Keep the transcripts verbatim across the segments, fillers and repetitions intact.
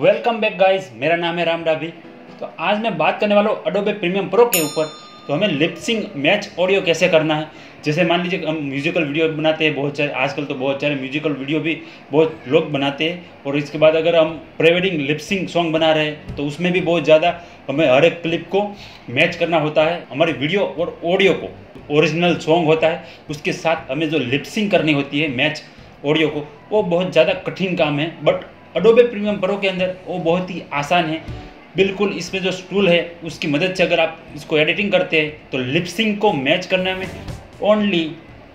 Welcome back guys, मेरा नाम है राम डाभी। तो आज मैं बात करने वाला हूँ Adobe Premiere Pro के ऊपर। तो हमें लिपसिंग मैच ऑडियो कैसे करना है। जैसे मान लीजिए हम म्यूजिकल वीडियो बनाते हैं, बहुत सारे आजकल तो बहुत सारे म्यूजिकल वीडियो भी बहुत लोग बनाते हैं। और इसके बाद अगर हम प्रीवेडिंग लिपसिंग सॉन्ग बना रहे हैं तो उसमें भी बहुत ज़्यादा हमें हर एक क्लिप को मैच करना होता है, हमारे वीडियो और ऑडियो को। ओरिजिनल सॉन्ग होता है, उसके साथ हमें जो लिपसिंग करनी होती है मैच ऑडियो को, वो बहुत ज़्यादा कठिन काम है। बट Adobe Premiere Pro के अंदर वो बहुत ही आसान है। बिल्कुल इसमें जो टूल है उसकी मदद से अगर आप इसको एडिटिंग करते हैं तो लिपसिंग को मैच करने में ओनली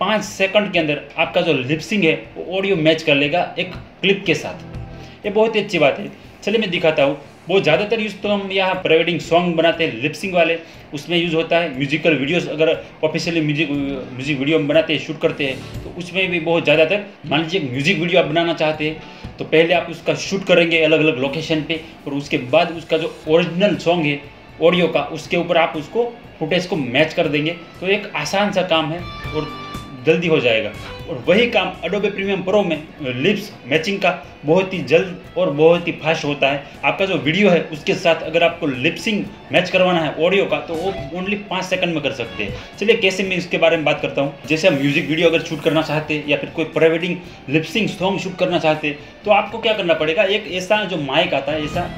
पाँच सेकंड के अंदर आपका जो लिपसिंग है वो ऑडियो मैच कर लेगा एक क्लिप के साथ। ये बहुत ही अच्छी बात है। चलिए मैं दिखाता हूँ। वो ज़्यादातर यूज़ तो हम यहाँ प्रीवेडिंग सॉन्ग बनाते हैं, लिपसिंग वाले उसमें यूज़ होता है। म्यूजिकल वीडियोस अगर ऑफिशियली म्यूजिक म्यूजिक वीडियो हम बनाते हैं, शूट करते हैं, तो उसमें भी बहुत ज़्यादातर मान लीजिए म्यूजिक वीडियो आप बनाना चाहते हैं तो पहले आप उसका शूट करेंगे अलग अलग लोकेशन पे, और उसके बाद उसका जो ओरिजिनल सॉन्ग है ऑडियो का उसके ऊपर आप उसको फुटेज को मैच कर देंगे। तो एक आसान सा काम है और जल्दी हो जाएगा। और वही काम Adobe Premiere Pro में लिप्स मैचिंग का बहुत ही जल्द और बहुत ही फास्ट होता है। आपका जो वीडियो है उसके साथ अगर आपको लिप्सिंग मैच करवाना है ऑडियो का तो वो ओनली पाँच सेकंड में कर सकते हैं। चलिए कैसे, मैं इसके बारे में बात करता हूँ। जैसे हम म्यूजिक वीडियो अगर शूट करना चाहते हैं या फिर कोई प्रीवेडिंग लिप्सिंग सॉन्ग शूट करना चाहते हैं तो आपको क्या करना पड़ेगा, एक ऐसा जो माइक आता है, ऐसा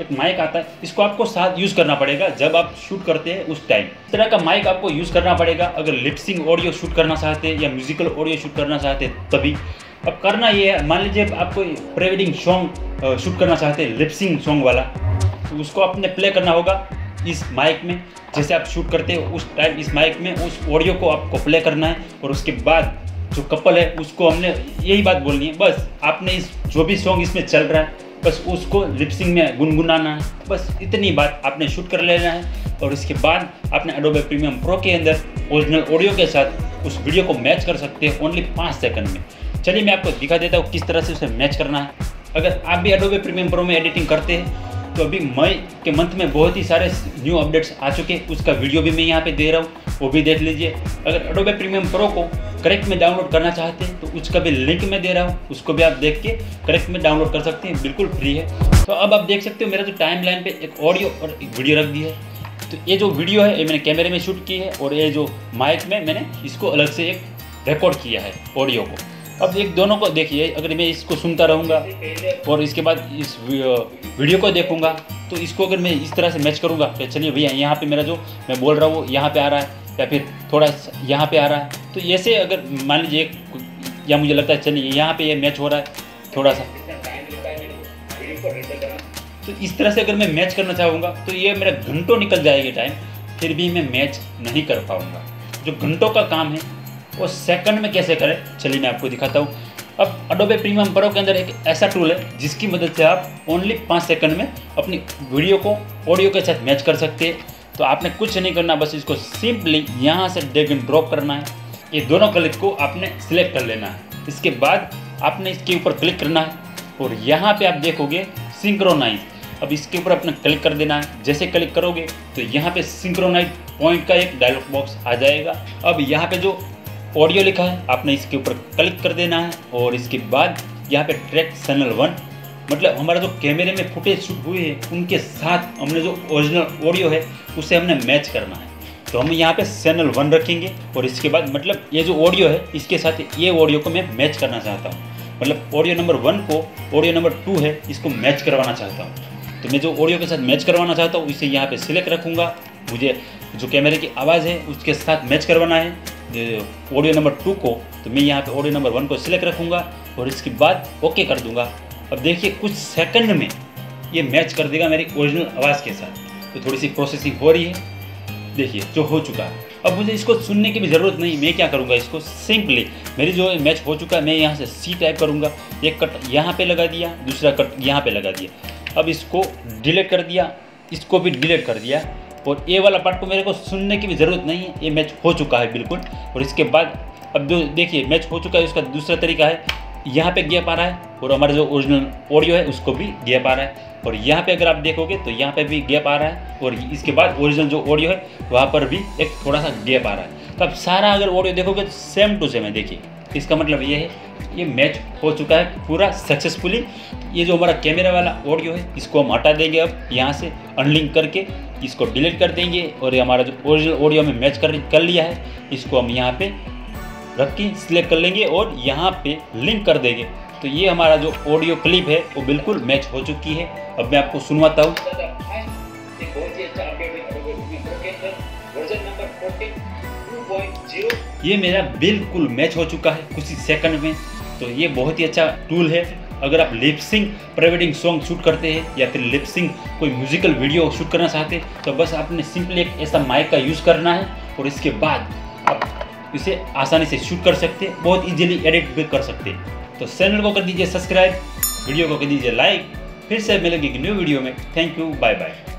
एक माइक आता है, इसको आपको साथ यूज़ करना पड़ेगा जब आप शूट करते हैं उस टाइम। इस तरह का माइक आपको यूज़ करना पड़ेगा अगर लिपसिंग ऑडियो शूट करना चाहते हैं या म्यूजिकल ऑडियो शूट करना चाहते हैं। तभी अब करना ये है, मान लीजिए आप कोई प्रीवेडिंग सॉन्ग शूट करना चाहते हैं लिपसिंग सॉन्ग वाला, तो उसको आपने प्ले करना होगा इस माइक में। जैसे आप शूट करते हो उस टाइम इस माइक में उस ऑडियो को आपको प्ले करना है, और उसके बाद जो कपल है उसको हमने यही बात बोलनी है, बस आपने इस जो भी सॉन्ग इसमें चल रहा है बस उसको लिपसिंग में गुनगुनाना है। बस इतनी बात आपने शूट कर लेना है, और इसके बाद आपने Adobe Premiere Pro के अंदर ओरिजिनल ऑडियो के साथ उस वीडियो को मैच कर सकते हैं ओनली पाँच सेकंड में। चलिए मैं आपको दिखा देता हूँ किस तरह से उसे मैच करना है। अगर आप भी Adobe Premiere Pro में एडिटिंग करते हैं तो अभी मई के मंथ में बहुत ही सारे न्यू अपडेट्स आ चुके हैं, उसका वीडियो भी मैं यहाँ पर दे रहा हूँ, वो भी देख लीजिए। अगर Adobe Premiere Pro को करेक्ट में डाउनलोड करना चाहते हैं तो उसका भी लिंक मैं दे रहा हूँ, उसको भी आप देख के करेक्ट में डाउनलोड कर सकते हैं, बिल्कुल फ्री है। तो अब आप देख सकते हो मेरा जो टाइम लाइन पर एक ऑडियो और एक वीडियो रख दी है। तो ये जो वीडियो है ये मैंने कैमरे में शूट की है, और ये जो माइक में मैंने इसको अलग से एक रिकॉर्ड किया है ऑडियो को। अब एक दोनों को देखिए, अगर मैं इसको सुनता रहूँगा और इसके बाद इस वीडियो को देखूँगा तो इसको अगर मैं इस तरह से मैच करूँगा तो चलिए भैया यहाँ पर मेरा जो मैं बोल रहा हूँ वो यहाँ पर आ रहा है या फिर थोड़ा यहाँ पे आ रहा है। तो ऐसे अगर मान लीजिए, या मुझे लगता है चलिए यहाँ पे ये यह मैच हो रहा है थोड़ा सा, तो इस तरह से अगर मैं मैच करना चाहूँगा तो ये मेरा घंटों निकल जाएगा टाइम, फिर भी मैं मैच नहीं कर पाऊँगा। जो घंटों का काम है वो सेकंड में कैसे करें, चलिए मैं आपको दिखाता हूँ। अब Adobe Premiere Pro के अंदर एक ऐसा टूल है जिसकी मदद से आप ओनली पाँच सेकंड में अपनी वीडियो को ऑडियो के साथ मैच कर सकते हैं। तो आपने कुछ नहीं करना, बस इसको सिंपली यहाँ से ड्रैग एंड ड्रॉप करना है। ये दोनों क्लिप को आपने सिलेक्ट कर लेना है, इसके बाद आपने इसके ऊपर क्लिक करना है और यहाँ पे आप देखोगे सिंक्रोनाइज। अब इसके ऊपर आपने क्लिक कर देना है। जैसे क्लिक करोगे तो यहाँ पे सिंक्रोनाइज पॉइंट का एक डायलॉग बॉक्स आ जाएगा। अब यहाँ पे जो ऑडियो लिखा है आपने इसके ऊपर क्लिक कर देना है, और इसके बाद यहाँ पे ट्रैक चैनल वन, मतलब हमारा जो कैमरे में फुटेज शूट हुई है उनके साथ हमने जो ओरिजिनल ऑडियो है उसे हमने मैच करना है। तो हम यहाँ पे चैनल वन रखेंगे, और इसके बाद मतलब ये जो ऑडियो है इसके साथ ये ऑडियो को मैं मैच करना चाहता हूँ, मतलब ऑडियो नंबर वन को ऑडियो नंबर टू है इसको मैच करवाना चाहता हूँ। तो मैं जो ऑडियो के साथ मैच करवाना चाहता हूँ इसे यहाँ पर सिलेक्ट रखूँगा। मुझे जो कैमरे की आवाज़ है उसके साथ मैच करवाना है ऑडियो नंबर टू को, तो मैं यहाँ पर ऑडियो नंबर वन को सिलेक्ट रखूँगा और इसके बाद ओके कर दूँगा। अब देखिए कुछ सेकंड में ये मैच कर देगा मेरी ओरिजिनल आवाज़ के साथ। तो थोड़ी सी प्रोसेसिंग हो रही है, देखिए जो हो चुका है। अब मुझे इसको सुनने की भी ज़रूरत नहीं, मैं क्या करूँगा, इसको सिंपली मेरी जो मैच हो चुका है मैं यहाँ से सी टाइप करूँगा, एक कट यहाँ पे लगा दिया, दूसरा कट यहाँ पे लगा दिया। अब इसको डिलीट कर दिया, इसको भी डिलीट कर दिया, और ये वाला पार्ट को मेरे को सुनने की भी ज़रूरत नहीं है, ये मैच हो चुका है बिल्कुल। और इसके बाद अब जो देखिए मैच हो चुका है उसका दूसरा तरीका है, यहाँ पे गैप आ रहा है और हमारा जो ओरिजिनल ऑडियो है उसको भी गैप आ रहा है, और यहाँ पे अगर आप देखोगे तो यहाँ पे भी गैप आ रहा है, और इसके बाद ओरिजिनल जो ऑडियो है वहाँ पर भी एक थोड़ा सा गैप आ रहा है। तो आप सारा अगर ऑडियो देखोगे तो सेम टू सेम है। देखिए तो इसका मतलब ये है ये मैच हो चुका है पूरा सक्सेसफुली। ये जो हमारा कैमरा वाला ऑडियो है इसको हम हटा देंगे, अब यहाँ से अनलिंक करके इसको डिलीट कर देंगे और ये हमारा जो ओरिजिनल ऑडियो में मैच कर कर लिया है इसको हम यहाँ पे रख के सिलेक्ट कर लेंगे और यहाँ पे लिंक कर देंगे। तो ये हमारा जो ऑडियो क्लिप है वो बिल्कुल मैच हो चुकी है। अब मैं आपको सुनवाता हूँ। ये मेरा बिल्कुल मैच हो चुका है कुछ ही सेकंड में। तो ये बहुत ही अच्छा टूल है। अगर आप lip sync pre wedding song shoot करते हैं या फिर लिपसिंग कोई म्यूजिकल वीडियो शूट करना चाहते हैं तो बस आपने सिंपली एक ऐसा माइक का यूज़ करना है और इसके बाद आप इसे आसानी से शूट कर सकते हैं, बहुत इजीली एडिट भी कर सकते हैं। तो चैनल को कर दीजिए सब्सक्राइब, वीडियो को कर दीजिए लाइक। फिर से मिलेंगे एक न्यू वीडियो में। Thank you, bye bye.